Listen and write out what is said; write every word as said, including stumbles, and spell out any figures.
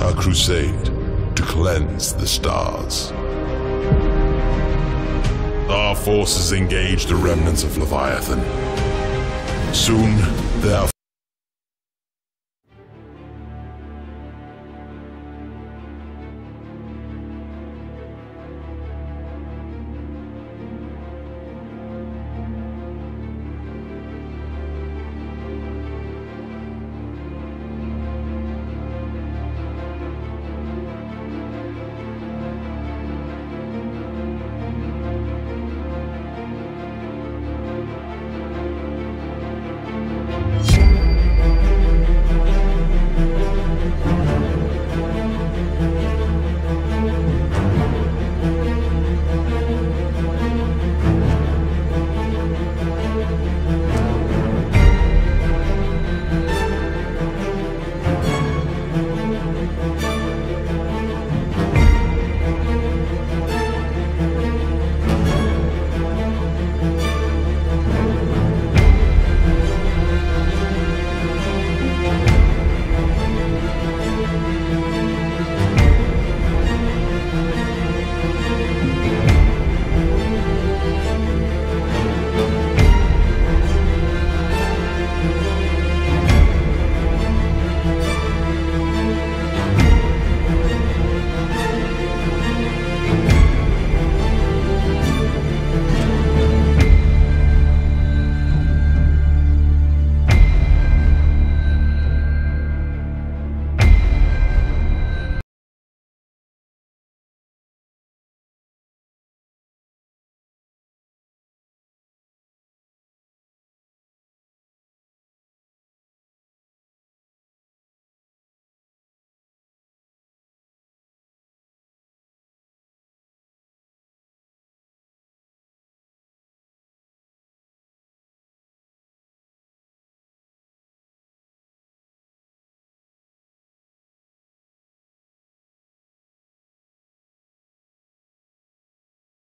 our crusade to cleanse the stars. Our forces engage the remnants of Leviathan. Soon, their